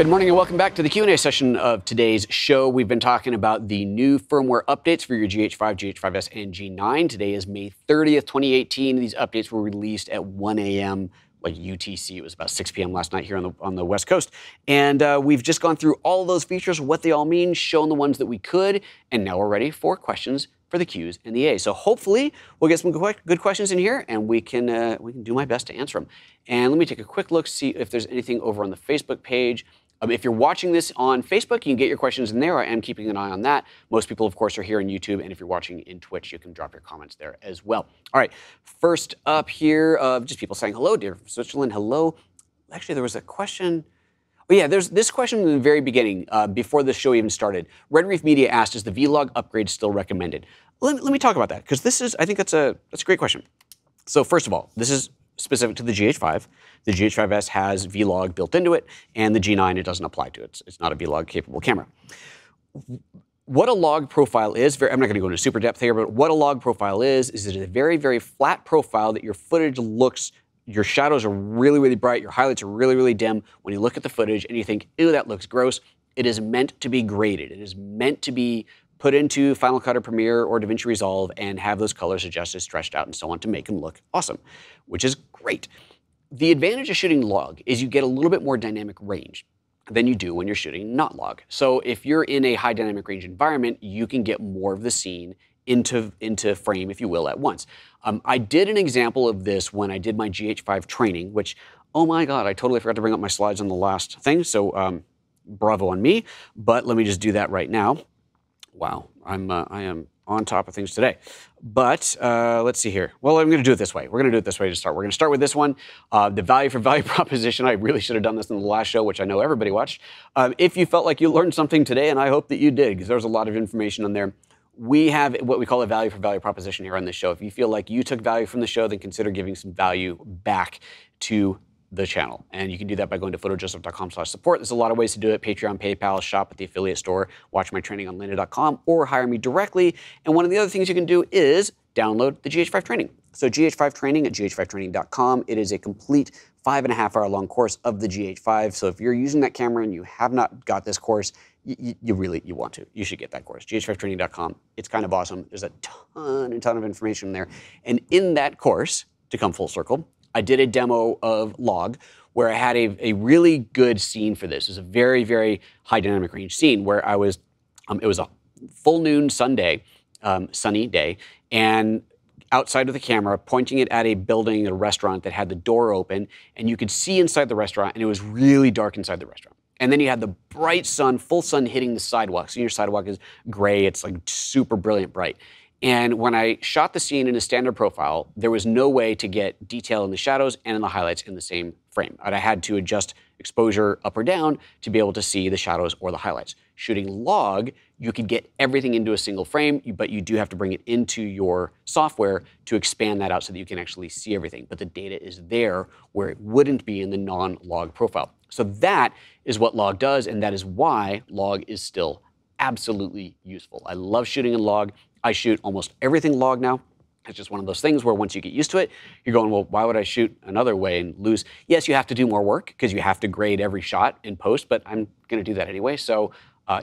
Good morning and welcome back to the Q&A session of today's show. We've been talking about the new firmware updates for your GH5, GH5S, and G9. Today is May 30th, 2018. These updates were released at 1 a.m. like UTC. It was about 6 p.m. last night here on the West Coast. And we've just gone through all those features, what they all mean, shown the ones that we could, and now we're ready for questions for the Qs and the As. So hopefully we'll get some good questions in here, and we can do my best to answer them. And let me take a quick look, see if there's anything over on the Facebook page. If you're watching this on Facebook, you can get your questions in there. I am keeping an eye on that. Most people, of course, are here on YouTube, and if you're watching in Twitch, you can drop your comments there as well. All right, first up here, just people saying hello, dear from Switzerland, hello. Actually, there was a question. Oh yeah, there's this question in the very beginning, before the show even started. Red Reef Media asked, is the V-Log upgrade still recommended? Let me talk about that, because this is, I think that's a great question. So first of all, this is specific to the GH5. The GH5S has V-Log built into it, and the G9, it doesn't apply to. It's not a V-Log capable camera. What a log profile is, I'm not gonna go into super depth here, but what a log profile is it is a very, very flat profile that your footage looks, your shadows are really, really bright, your highlights are really, really dim. When you look at the footage and you think, ew, that looks gross, it is meant to be graded. It is meant to be put into Final Cut or Premiere or DaVinci Resolve and have those colors adjusted, stretched out, and so on to make them look awesome, which is great. The advantage of shooting log is you get a little bit more dynamic range than you do when you're shooting not log. So if you're in a high dynamic range environment, you can get more of the scene into frame, if you will, at once. I did an example of this when I did my GH5 training, which, oh my God, I totally forgot to bring up my slides on the last thing, so bravo on me, but let me just do that right now. Wow, I am on top of things today. But let's see here. Well, I'm gonna do it this way. We're gonna do it this way to start. We're gonna start with this one, the value for value proposition. I really should have done this in the last show, which I know everybody watched. If you felt like you learned something today, and I hope that you did, because there's a lot of information on there. We have what we call a value for value proposition here on this show. If you feel like you took value from the show, then consider giving some value back to the channel. And you can do that by going to photojoseph.com/support. There's a lot of ways to do it. Patreon, PayPal, shop at the affiliate store, watch my training on lynda.com, or hire me directly. And one of the other things you can do is download the GH5 training. So GH5 training at gh5training.com. It is a complete 5.5 hour long course of the GH5. So if you're using that camera and you have not got this course, you want to. You should get that course, gh5training.com. It's kind of awesome. There's a ton of information there. And in that course, to come full circle, I did a demo of log where I had a really good scene for this. It was a very, very high dynamic range scene where I was, it was a full noon Sunday, sunny day, and outside of the camera, pointing it at a building, a restaurant that had the door open, and you could see inside the restaurant, and it was really dark inside the restaurant. And then you had the bright sun, full sun hitting the sidewalk. So your sidewalk is gray, it's like super brilliant bright. And when I shot the scene in a standard profile, there was no way to get detail in the shadows and in the highlights in the same frame. I had to adjust exposure up or down to be able to see the shadows or the highlights. Shooting log, you can get everything into a single frame, but you do have to bring it into your software to expand that out so that you can actually see everything. But the data is there where it wouldn't be in the non-log profile. So that is what log does, and that is why log is still absolutely useful. I love shooting in log. I shoot almost everything log now. It's just one of those things where once you get used to it, you're going, well, why would I shoot another way and lose? Yes, you have to do more work because you have to grade every shot in post, but I'm gonna do that anyway. So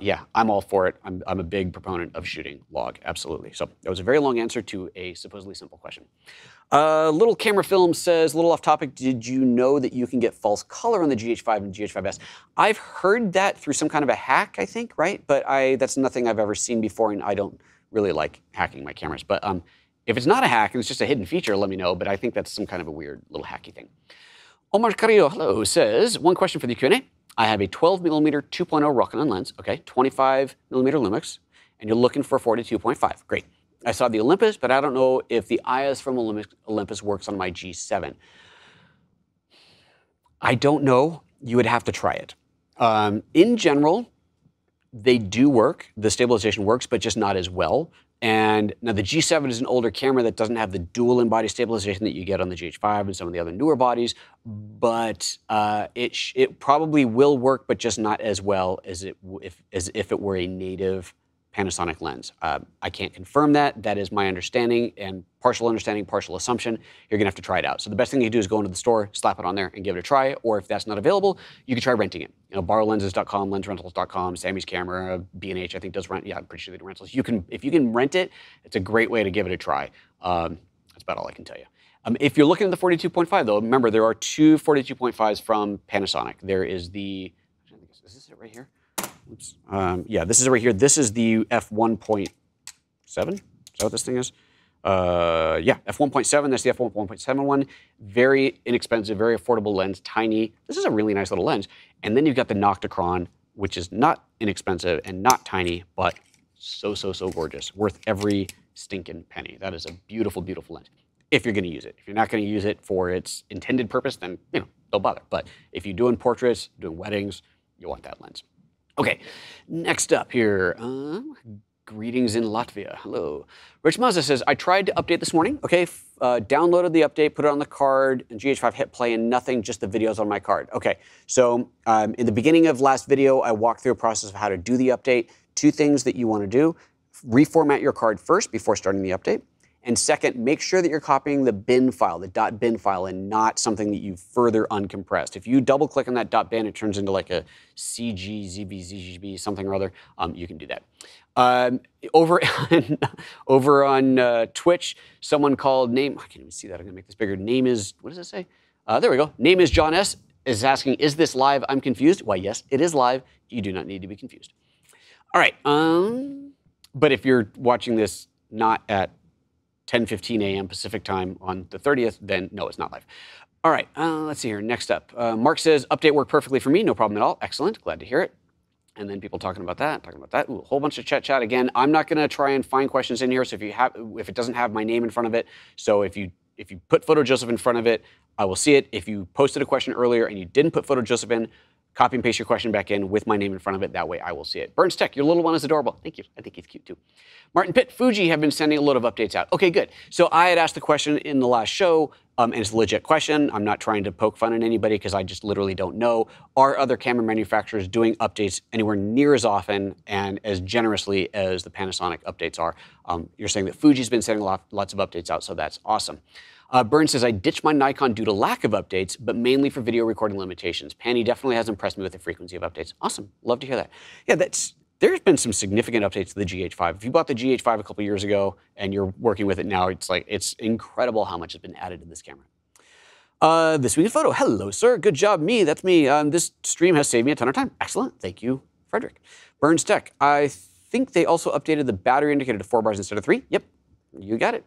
yeah, I'm all for it. I'm a big proponent of shooting log, absolutely. So that was a very long answer to a supposedly simple question. Little Camera Film says, a little off topic, did you know that you can get false color on the GH5 and GH5S? I've heard that through some kind of a hack, I think, right? But that's nothing I've ever seen before, and I don't really like hacking my cameras. But if it's not a hack and it's just a hidden feature, let me know. But I think that's some kind of a weird little hacky thing. Omar Carrillo, hello, says, one question for the Q&A. I have a 12mm 2.0 Rokinon lens, okay, 25mm Lumix, and you're looking for 42.5, great. I saw the Olympus, but I don't know if the IS from Olympus works on my G7. I don't know, you would have to try it. In general, they do work, the stabilization works, but just not as well. And now the G7 is an older camera that doesn't have the dual in-body stabilization that you get on the GH5 and some of the other newer bodies, but it probably will work, but just not as well as if it were a native Panasonic lens. I can't confirm that. That is my understanding and partial understanding, partial assumption. You're gonna have to try it out. So the best thing you do is go into the store, slap it on there and give it a try. Or if that's not available, you can try renting it. You know, borrowlenses.com, lensrentals.com, Sammy's Camera, B&H, I think does rent. Yeah, I'm pretty sure they do rentals. You can, if you can rent it, it's a great way to give it a try. That's about all I can tell you. If you're looking at the 42.5 though, remember there are two 42.5s from Panasonic. There is the, is this it right here? Oops. Yeah, this is right here. This is the f1.7. Is that what this thing is? Yeah, f1.7. That's the f1.7 one. Very inexpensive, very affordable lens, tiny. This is a really nice little lens. And then you've got the Nocticron, which is not inexpensive and not tiny, but so, so, so gorgeous. Worth every stinking penny. That is a beautiful, beautiful lens. If you're going to use it. If you're not going to use it for its intended purpose, then, you know, don't bother. But if you're doing portraits, doing weddings, you want that lens. Okay, next up here, greetings in Latvia, hello. Rich Mazza says, I tried to update this morning, okay, downloaded the update, put it on the card, and GH5 hit play and nothing, just the videos on my card. Okay, so in the beginning of last video, I walked through a process of how to do the update. Two things that you wanna do, reformat your card first before starting the update. And second, make sure that you're copying the bin file, the .bin file, and not something that you've further uncompressed. If you double click on that .bin, it turns into like a CG, ZB, ZGB, something or other. You can do that. Over on Twitch, someone called name, I can't even see that, I'm gonna make this bigger. Name is, what does it say? There we go, name is John S, is asking, is this live? I'm confused. Why, yes, it is live. You do not need to be confused. All right, but if you're watching this not at 10:15 a.m. Pacific time on the 30th, then no, it's not live. All right, let's see here, next up. Mark says, update worked perfectly for me, no problem at all. Excellent, glad to hear it. And then people talking about that, ooh, a whole bunch of chat again. I'm not gonna try and find questions in here, so if you have, if it doesn't have my name in front of it, so if you put PhotoJoseph in front of it, I will see it. If you posted a question earlier and you didn't put PhotoJoseph in, copy and paste your question back in with my name in front of it. That way I will see it. Burns Tech, your little one is adorable. Thank you. I think he's cute too. Martin Pitt, Fuji have been sending a load of updates out. Okay, good. So I had asked the question in the last show, and it's a legit question. I'm not trying to poke fun at anybody because I just literally don't know. Are other camera manufacturers doing updates anywhere near as often and as generously as the Panasonic updates are? You're saying that Fuji's been sending lots of updates out, so that's awesome. Burns says, I ditched my Nikon due to lack of updates, but mainly for video recording limitations. Panny definitely has impressed me with the frequency of updates. Awesome, love to hear that. Yeah, there's been some significant updates to the GH5. If you bought the GH5 a couple years ago and you're working with it now, it's like, it's incredible how much has been added to this camera. This Week in Photo, hello sir, good job, me, that's me. This stream has saved me a ton of time. Excellent, thank you, Frederick. Burns Tech, I think they also updated the battery indicator to 4 bars instead of 3. Yep, you got it.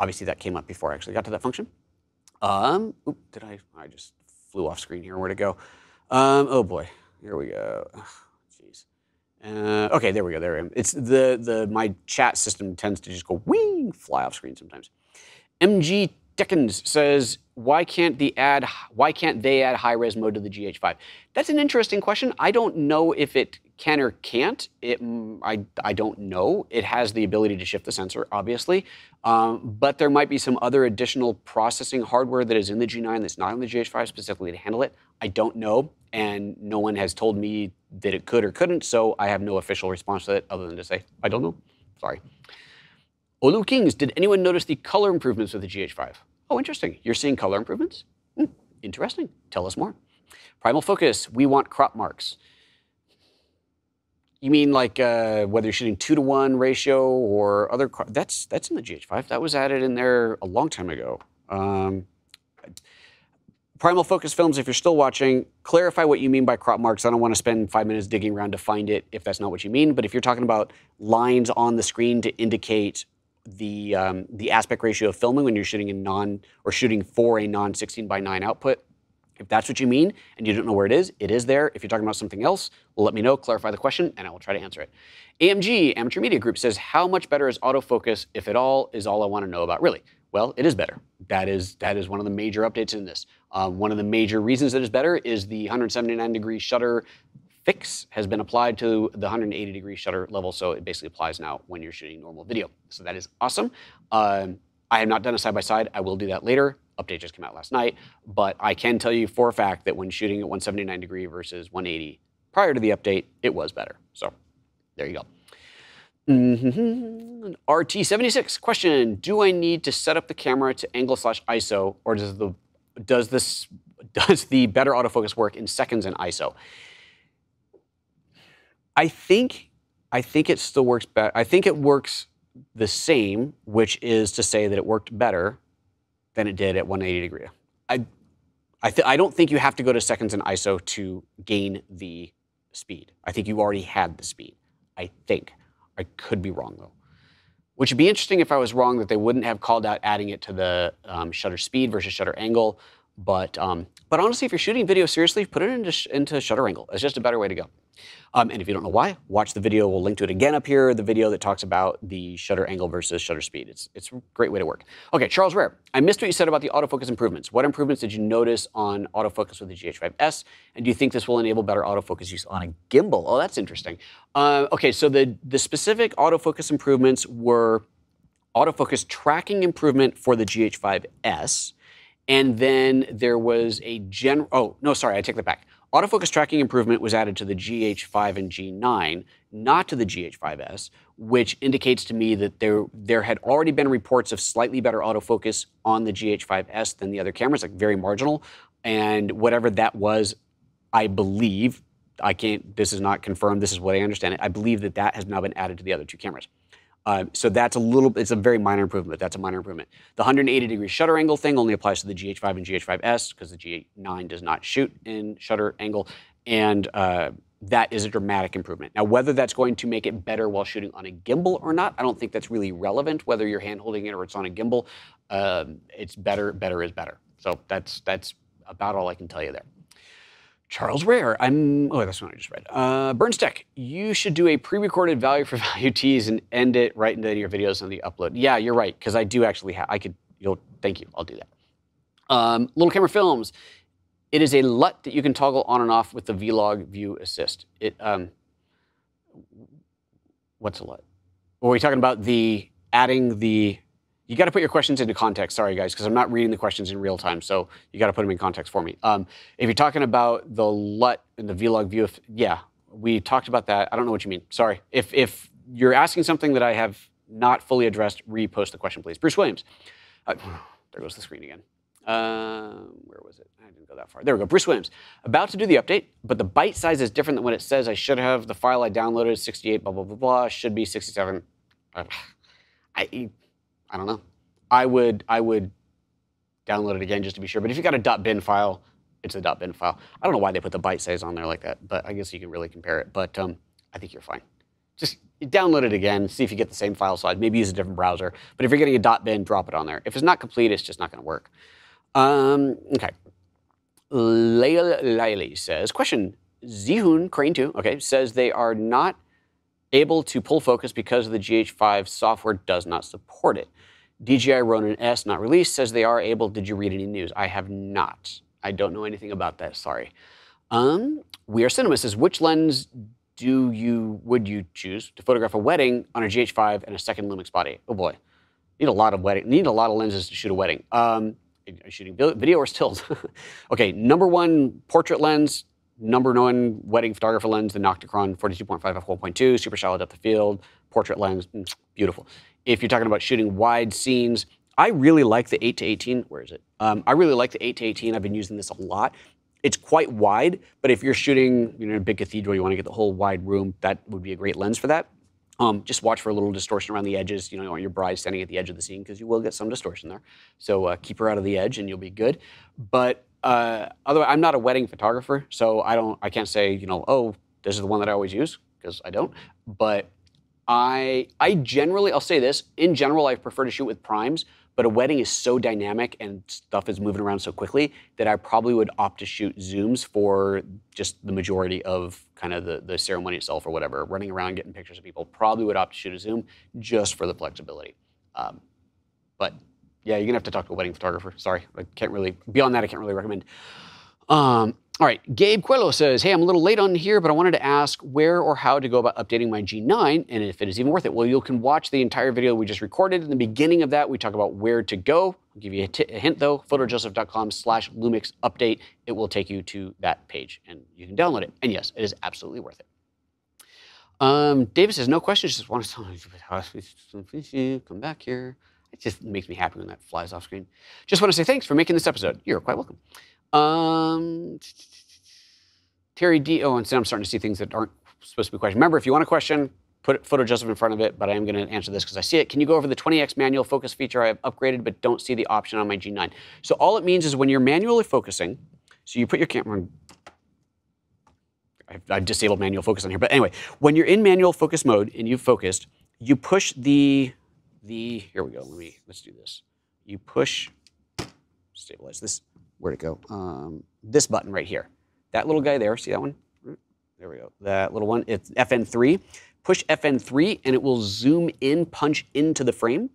Obviously, that came up before I actually got to that function. Oop, did I? I just flew off screen here. Where'd it go? Oh boy, here we go. Jeez. Okay, there we go. There I am. It's my chat system tends to just go wing, fly off screen sometimes. MG Dickens says, why can't they add high-res mode to the GH5? That's an interesting question. I don't know if it can or can't. I don't know. It has the ability to shift the sensor, obviously, but there might be some other additional processing hardware that is in the G9 that's not in the GH5 specifically to handle it. I don't know, and no one has told me that it could or couldn't, so I have no official response to that other than to say, I don't know, sorry. Olu Kings, did anyone notice the color improvements with the GH5? Oh, interesting. You're seeing color improvements? Interesting. Tell us more. Primal Focus, we want crop marks. You mean like whether you're shooting 2-to-1 ratio or other, that's in the GH5. That was added in there a long time ago. Primal Focus Films, if you're still watching, clarify what you mean by crop marks. I don't want to spend 5 minutes digging around to find it if that's not what you mean, but if you're talking about lines on the screen to indicate the aspect ratio of filming when you're shooting in shooting for a non 16:9 output. If that's what you mean and you don't know where it is there. If you're talking about something else, let me know, clarify the question, and I will try to answer it. AMG, Amateur Media Group, says, how much better is autofocus, if at all, is all I want to know about, really. Well, it is better. That is one of the major updates in this. One of the major reasons that it's better is the 179-degree shutter fix has been applied to the 180-degree shutter level, so it basically applies now when you're shooting normal video. So that is awesome. I have not done a side-by-side. I will do that later. Update just came out last night, but I can tell you for a fact that when shooting at 179-degree versus 180 prior to the update, it was better. So there you go. RT76, question, do I need to set up the camera to angle slash ISO, or does the better autofocus work in seconds and ISO? I think it still works better. I think it works the same, which is to say that it worked better than it did at 180 degree. I don't think you have to go to seconds and ISO to gain the speed. I think you already had the speed. I think. I could be wrong though. Which would be interesting if I was wrong that they wouldn't have called out adding it to the shutter speed versus shutter angle. But honestly, if you're shooting video seriously, put it into shutter angle. It's just a better way to go. And if you don't know why, watch the video. We'll link to it again up here, the video that talks about the shutter angle versus shutter speed. It's a great way to work. Okay, Charles Rare, I missed what you said about the autofocus improvements. What improvements did you notice on autofocus with the GH5S? And do you think this will enable better autofocus use on a gimbal? Oh, that's interesting. Okay, so the specific autofocus improvements were autofocus tracking improvement for the GH5S. And then there was a general, oh, no, sorry, I take that back. Autofocus tracking improvement was added to the GH5 and G9, not to the GH5S, which indicates to me that there had already been reports of slightly better autofocus on the GH5S than the other cameras, like very marginal. And whatever that was, I believe, this is not confirmed, this is what I understand it, I believe that that has now been added to the other two cameras. So that's it's a very minor improvement. That's a minor improvement. The 180 degree shutter angle thing only applies to the GH5 and GH5S because the G9 does not shoot in shutter angle. And that is a dramatic improvement. Now, whether that's going to make it better while shooting on a gimbal or not, I don't think that's really relevant, whether you're hand holding it or it's on a gimbal. It's better, better is better. So that's about all I can tell you there. Charles Rare, oh, that's what I just read. Bernsteck, you should do a pre-recorded value for value tease and end it right into your videos on the upload. Yeah, you're right, because I do actually have, thank you, I'll do that. Little Camera Films, it is a LUT that you can toggle on and off with the V-Log View Assist. What's a LUT? Well, we're talking about the adding the, you got to put your questions into context. Sorry, guys, because I'm not reading the questions in real time, so you got to put them in context for me. If you're talking about the LUT and the V-Log view, yeah, we talked about that. I don't know what you mean. Sorry. If you're asking something that I have not fully addressed, repost the question, please. Bruce Williams. There goes the screen again. Where was it? I didn't go that far. There we go. Bruce Williams. About to do the update, but the byte size is different than what it says I should have. The file I downloaded, 68, blah, blah, blah, blah. Should be 67. I don't know. I would download it again just to be sure. But if you got a .bin file, it's a .bin file. I don't know why they put the byte size on there like that, but I guess you can really compare it. But I think you're fine. Just download it again, see if you get the same file size. Maybe use a different browser. But if you're getting a .bin, drop it on there. If it's not complete, it's just not going to work. Okay. Layla Liley says, question, Zihun Crane 2, okay, says they are not able to pull focus because the GH5 software does not support it. DJI Ronin S, not released, says they are able. Did you read any news? I have not. I don't know anything about that, sorry. We Are Cinema says, which lens would you choose to photograph a wedding on a GH5 and a second Lumix body? Oh boy, need a lot of lenses to shoot a wedding. Shooting video or stills? Okay, #1 portrait lens, #1 wedding photographer lens, the Nocticron 42.5 f/1.2, super shallow depth of field, portrait lens, beautiful. If you're talking about shooting wide scenes, I really like the 8-18. Where is it? I really like the 8-18. I've been using this a lot. It's quite wide, but if you're shooting, in a big cathedral, you want to get the whole wide room. That would be a great lens for that. Just watch for a little distortion around the edges. You don't want your bride standing at the edge of the scene because you will get some distortion there. So keep her out of the edge, and you'll be good. But otherwise, I'm not a wedding photographer, so I can't say, oh, this is the one that I always use because I don't. But I generally, I'll say this, in general, I prefer to shoot with primes, but a wedding is so dynamic and stuff is moving around so quickly that I probably would opt to shoot zooms for just the majority of kind of the ceremony itself or whatever. Running around, getting pictures of people, probably would opt to shoot a zoom just for the flexibility. But yeah, you're gonna have to talk to a wedding photographer. Sorry, beyond that, I can't really recommend. All right, Gabe Coelho says, hey, I'm a little late on here, but I wanted to ask where or how to go about updating my G9 and if it is even worth it. Well, you can watch the entire video we just recorded. In the beginning of that, we talk about where to go. I'll give you a hint though, photojoseph.com/LumixUpdate. It will take you to that page and you can download it. And yes, it is absolutely worth it. David says, no questions, just want to tell you, come back here. It just makes me happy when that flies off screen. Just want to say thanks for making this episode. You're quite welcome. Terry D. Oh, and I'm starting to see things that aren't supposed to be questions. Remember, if you want a question, put PhotoJoseph in front of it, but I am going to answer this because I see it. Can you go over the 20x manual focus feature I have upgraded but don't see the option on my G9? So all it means is when you're manually focusing, so you put your camera on. I've disabled manual focus on here, but anyway, when you're in manual focus mode and you've focused, you push the here we go. Let's do this. You push, stabilize this. Where'd it go? This button right here. That little guy there. See that one? There we go. That little one. It's FN3. Push FN3, and it will zoom in, punch into the frame,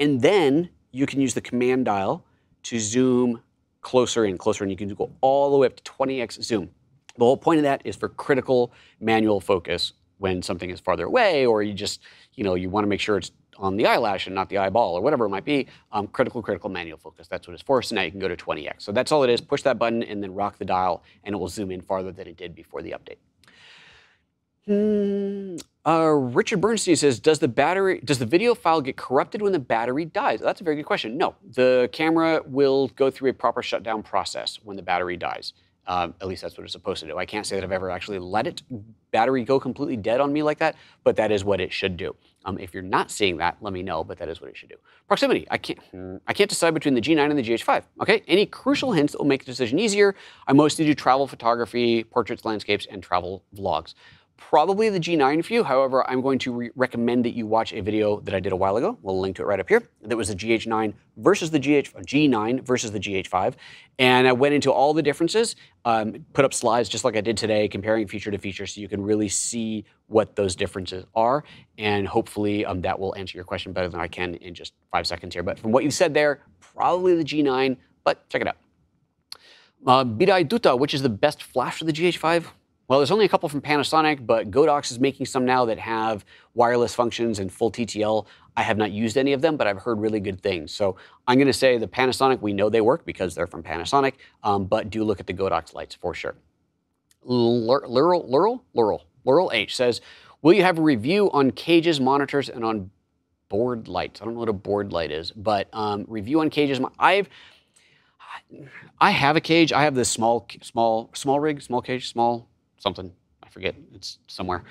and then you can use the command dial to zoom closer and closer, and you can go all the way up to 20x zoom. The whole point of that is for critical manual focus when something is farther away, or you just, you want to make sure it's on the eyelash and not the eyeball or whatever it might be. Critical manual focus, that's what it's for. So now you can go to 20x. So that's all it is. Push that button and then rock the dial, and it will zoom in farther than it did before the update. Richard Bernstein says, does the video file get corrupted when the battery dies? That's a very good question. No, the camera will go through a proper shutdown process when the battery dies. At least that's what it's supposed to do. I can't say that I've ever actually let its battery go completely dead on me like that, but that is what it should do. If you're not seeing that, let me know, but that is what it should do. Proximity. I can't decide between the G9 and the GH5. Okay? Any crucial hints that will make the decision easier? I mostly do travel photography, portraits, landscapes, and travel vlogs. Probably the G9 for you. However, I'm going to recommend that you watch a video that I did a while ago. We'll link to it right up here. That was the G9 versus the GH5. And I went into all the differences, put up slides just like I did today, comparing feature to feature so you can really see what those differences are. And hopefully that will answer your question better than I can in just 5 seconds here. But from what you said there, probably the G9, but check it out. Bidai Dutta, which is the best flash for the GH5? Well, there's only a couple from Panasonic, but Godox is making some now that have wireless functions and full TTL. I have not used any of them, but I've heard really good things. So I'm going to say the Panasonic, we know they work because they're from Panasonic, but do look at the Godox lights for sure. Laurel H says, will you have a review on cages, monitors, and on board lights? I don't know what a board light is, but review on cages. I have a cage. I have this small rig, small cage, something, I forget, it's somewhere,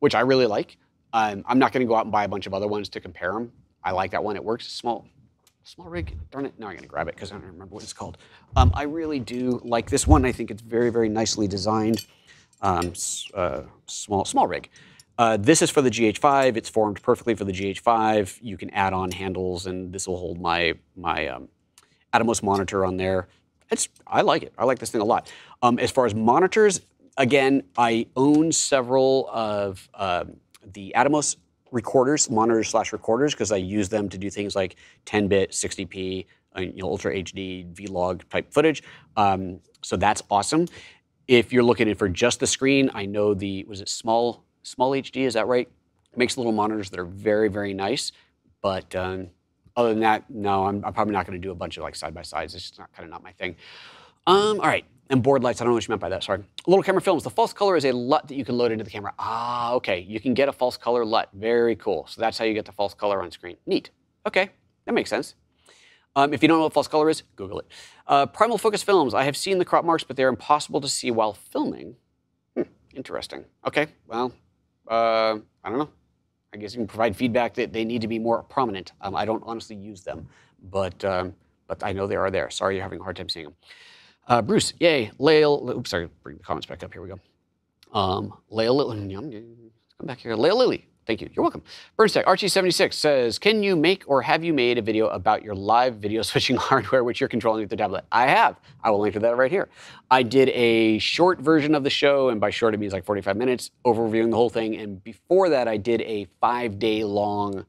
which I really like. I'm not going to go out and buy a bunch of other ones to compare them. I like that one. It works. Small rig. Darn it. Now I'm going to grab it because I don't remember what it's called. I really do like this one. I think it's very, very nicely designed. Small rig. This is for the GH5. It's formed perfectly for the GH5. You can add on handles, and this will hold my Atomos monitor on there. I like it. I like this thing a lot. As far as monitors, again, I own several of the Atomos recorders, monitors/recorders, because I use them to do things like 10-bit, 60p, Ultra HD, V-Log type footage. So that's awesome. If you're looking in for just the screen, I know SmallHD, is that right? Makes little monitors that are very, very nice, but... Other than that, no, I'm probably not going to do a bunch of side-by-sides. It's just kind of not my thing. All right, and board lights. I don't know what you meant by that, sorry. Little camera films. The false color is a LUT that you can load into the camera. Ah, okay, you can get a false color LUT. Very cool. So that's how you get the false color on screen. Neat. Okay, that makes sense. If you don't know what false color is, Google it. Primal focus films. I have seen the crop marks, but they're impossible to see while filming. Interesting. Okay, well, I don't know. I guess you can provide feedback that they need to be more prominent. I don't honestly use them, but I know they are there. Sorry you're having a hard time seeing them. Bruce, yay. Lael, oops, sorry, bring the comments back up. Here we go. Lael Lily, come back here. Lael Lily, thank you. You're welcome. Bernstein, Archie76 says, can you make or have you made a video about your live video switching hardware, which you're controlling with the tablet? I have. I will link to that right here. I did a short version of the show, and by short it means like 45 minutes, overviewing the whole thing. And before that, I did a 5-day-long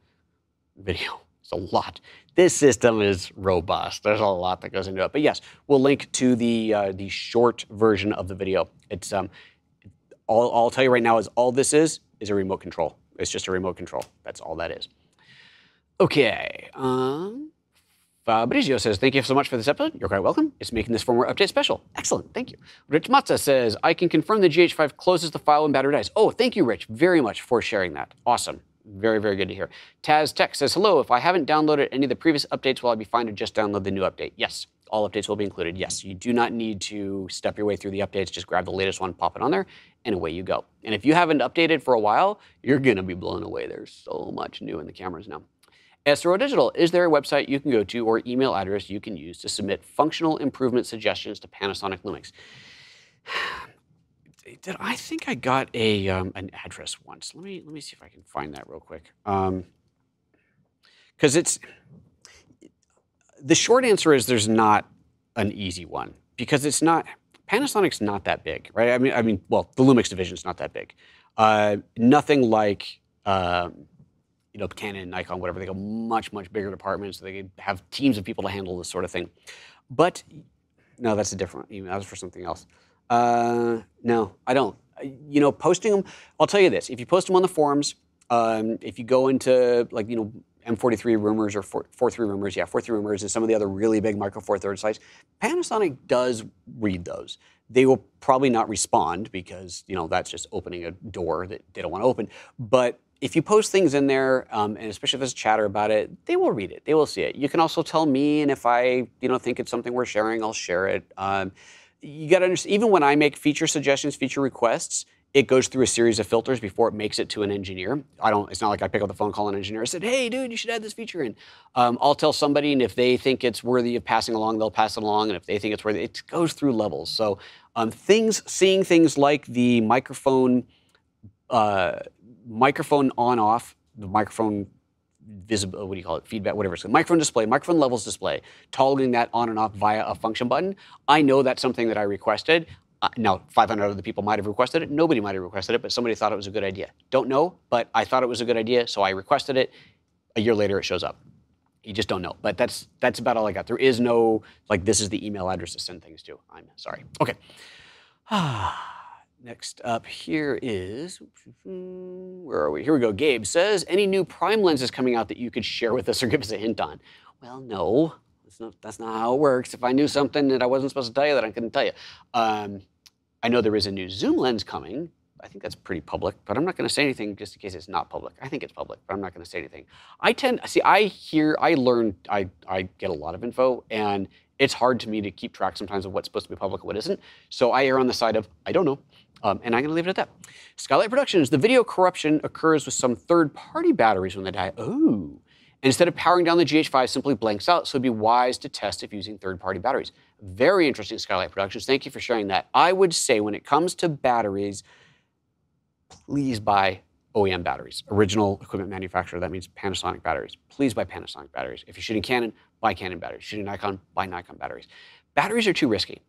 video. It's a lot. This system is robust. There's a lot that goes into it. But yes, we'll link to the short version of the video. It's I'll tell you right now is all this is a remote control. It's just a remote control. That's all that is. Okay. Fabrizio says, thank you so much for this episode. You're quite welcome. It's making this firmware update special. Excellent. Thank you. Rich Matza says, I can confirm the GH5 closes the file when battery dies. Oh, thank you, Rich, very much for sharing that. Awesome. Very, very good to hear. Taz Tech says, hello, if I haven't downloaded any of the previous updates, will I be fine to just download the new update? Yes. All updates will be included. Yes, you do not need to step your way through the updates. Just grab the latest one, pop it on there, and away you go. And if you haven't updated for a while, you're going to be blown away. There's so much new in the cameras now. SRO Digital, is there a website you can go to or email address you can use to submit functional improvement suggestions to Panasonic Lumix? Did I think I got a an address once? Let me see if I can find that real quick. Because it's... The short answer is there's not an easy one because it's not, Panasonic's not that big, right? I mean, well, the Lumix division is not that big. Nothing like, you know, Canon, Nikon, whatever. They go much, much bigger departments. So they have teams of people to handle this sort of thing. But no, that's a different email. That was for something else. No, I don't. You know, posting them, I'll tell you this. If you post them on the forums, if you go into like, you know, M43 rumors or 43 rumors, yeah, 43 rumors and some of the other really big Micro Four Thirds sites, Panasonic does read those. They will probably not respond because, you know, that's just opening a door that they don't want to open. But if you post things in there, and especially if there's chatter about it, they will read it. They will see it. You can also tell me, and if I, you know, think it's something worth sharing, I'll share it. You got to understand, even when I make feature suggestions, feature requests, it goes through a series of filters before it makes it to an engineer. It's not like I pick up the phone, call an engineer and said, hey, dude, you should add this feature in. I'll tell somebody, and if they think it's worthy of passing along, they'll pass it along. And if they think it's worthy, it goes through levels. So seeing things like the microphone, microphone on-off, the microphone visible, what do you call it, feedback, whatever it's called, microphone display, microphone levels display, toggling that on and off via a function button. I know that's something that I requested. Now, 500 other people might have requested it. Nobody might have requested it, but somebody thought it was a good idea. Don't know, but I thought it was a good idea, so I requested it. A year later, it shows up. You just don't know. But that's about all I got. There is no, like, this is the email address to send things to. I'm sorry. Okay. Next up here is, where are we? Here we go. Gabe says, any new prime lenses coming out that you could share with us or give us a hint on? Well, no. That's not how it works. If I knew something that I wasn't supposed to tell you, that I couldn't tell you. I know there is a new zoom lens coming. I think that's pretty public, but I'm not going to say anything just in case it's not public. I think it's public, but I'm not going to say anything. I get a lot of info, and it's hard to me to keep track sometimes of what's supposed to be public and what isn't. So I err on the side of, I don't know, and I'm going to leave it at that. Skylight Productions, the video corruption occurs with some third-party batteries when they die. Ooh. Instead of powering down, the GH5 simply blanks out, so it'd be wise to test if using third-party batteries. Very interesting, Skylight Productions. Thank you for sharing that. I would say when it comes to batteries, please buy OEM batteries, original equipment manufacturer. That means Panasonic batteries. Please buy Panasonic batteries. If you're shooting Canon, buy Canon batteries. Shooting Nikon, buy Nikon batteries. Batteries are too risky.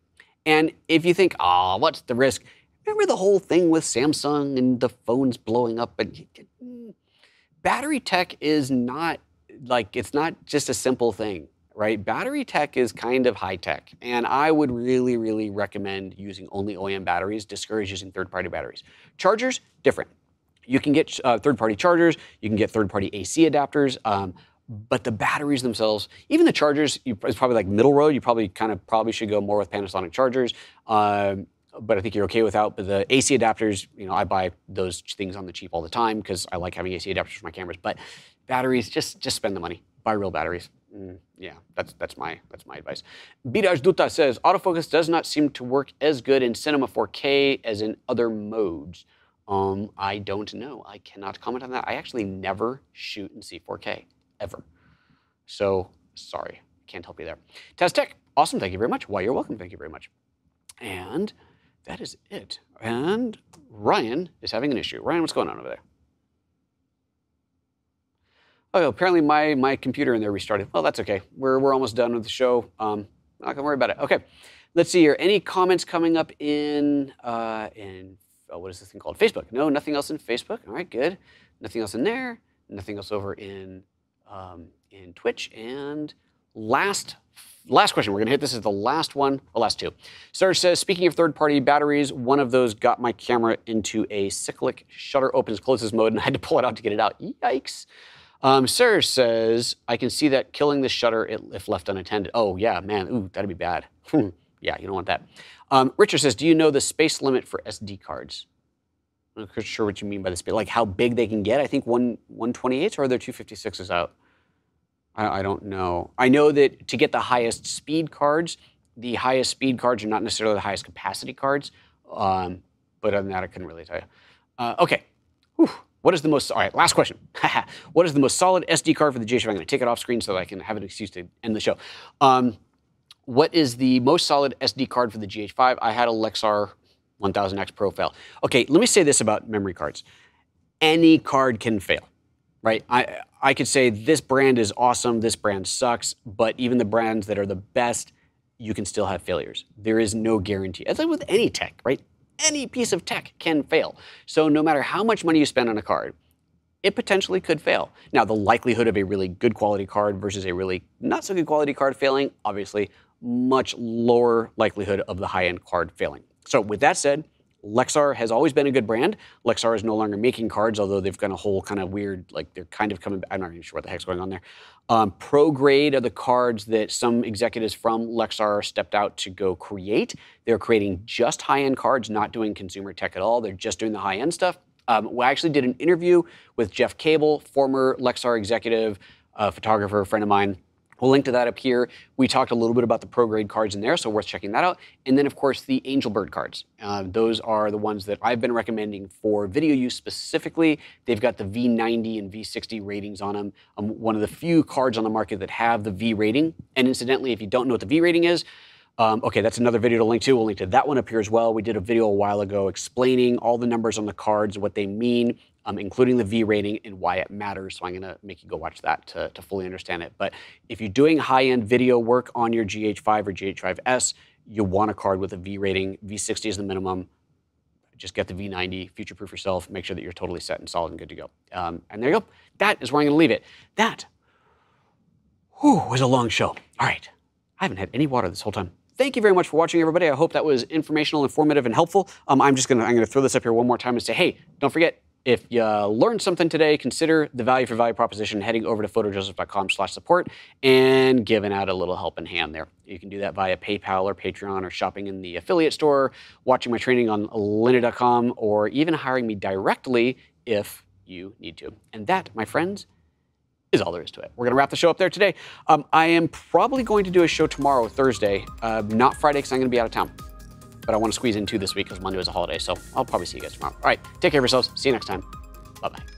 And if you think, ah, what's the risk? Remember the whole thing with Samsung and the phones blowing up? And battery tech is not... Like, it's not just a simple thing, right? Battery tech is kind of high tech. And I would really, really recommend using only OEM batteries, discourage using third-party batteries. Chargers, different. You can get third-party chargers, you can get third-party AC adapters, but the batteries themselves, even the chargers, it's probably like middle road. You probably should go more with Panasonic chargers, but I think you're okay without. But the AC adapters, you know, I buy those things on the cheap all the time because I like having AC adapters for my cameras. But batteries, just spend the money. Buy real batteries. Yeah, that's my advice. Biraj Dutta says, autofocus does not seem to work as good in Cinema 4K as in other modes. I don't know. I cannot comment on that. I actually never shoot in C4K, ever. So, sorry. Can't help you there. Taztec, awesome. Thank you very much. Why, you're welcome. Thank you very much. And that is it. And Ryan is having an issue. Ryan, what's going on over there? Oh, apparently my computer in there restarted. Well, that's okay. We're almost done with the show. Not gonna worry about it. Okay, let's see here. Any comments coming up in what is this thing called? Facebook. No, nothing else in Facebook. All right, good. Nothing else in there. Nothing else over in Twitch. And last question. We're gonna hit this as the last one, or last two. Serge says, speaking of third-party batteries, one of those got my camera into a cyclic shutter opens closes mode, and I had to pull it out to get it out. Yikes. Sarah says, I can see that killing the shutter if left unattended. Oh, yeah, man. Ooh, that'd be bad. Yeah, you don't want that. Richard says, do you know the space limit for SD cards? I'm not sure what you mean by the space. Like how big they can get? I think 128s or are there 256s out? I don't know. I know that to get the highest speed cards, the highest speed cards are not necessarily the highest capacity cards. But other than that, I couldn't really tell you. Okay. Whew. What is the most, all right, last question. What is the most solid SD card for the G7? I'm gonna take it off screen so that I can have an excuse to end the show. What is the most solid SD card for the GH5? I had a Lexar 1000X Pro fail. Okay, let me say this about memory cards. Any card can fail, right? I could say this brand is awesome, this brand sucks, but even the brands that are the best, you can still have failures. There is no guarantee. It's like with any tech, right? Any piece of tech can fail. So no matter how much money you spend on a card, it potentially could fail. Now, the likelihood of a really good quality card versus a really not so good quality card failing, obviously, much lower likelihood of the high-end card failing. So with that said, Lexar has always been a good brand. Lexar is no longer making cards, although they've got a whole kind of weird, like they're kind of coming back. I'm not even sure what the heck's going on there. ProGrade are the cards that some executives from Lexar stepped out to go create. They're creating just high-end cards, not doing consumer tech at all. They're just doing the high-end stuff. I actually did an interview with Jeff Cable, former Lexar executive, photographer, a friend of mine. We'll link to that up here. We talked a little bit about the ProGrade cards in there, so worth checking that out. And then, of course, the Angelbird cards. Those are the ones that I've been recommending for video use specifically. They've got the V90 and V60 ratings on them. One of the few cards on the market that have the V rating. And incidentally, if you don't know what the V rating is, okay, that's another video to link to. We'll link to that one up here as well. We did a video a while ago explaining all the numbers on the cards, what they mean, including the V rating and why it matters. So I'm gonna make you go watch that to fully understand it. But if you're doing high-end video work on your GH5 or GH5S, you want a card with a V rating. V60 is the minimum. Just get the V90, future-proof yourself, make sure that you're totally set and solid and good to go. And there you go. That is where I'm gonna leave it. That, whew, was a long show. All right, I haven't had any water this whole time. Thank you very much for watching, everybody. I hope that was informational, informative, and helpful. I'm gonna throw this up here one more time and say, hey, don't forget, if you learned something today, consider the value for value proposition heading over to photojoseph.com/support and giving out a little helping hand there. You can do that via PayPal or Patreon or shopping in the affiliate store, watching my training on lynda.com, or even hiring me directly if you need to. And that, my friends, is all there is to it. We're gonna wrap the show up there today. I am probably going to do a show tomorrow, Thursday, not Friday, because I'm gonna be out of town. But I wanna squeeze in two this week because Monday was a holiday, so I'll probably see you guys tomorrow. All right, take care of yourselves. See you next time. Bye-bye.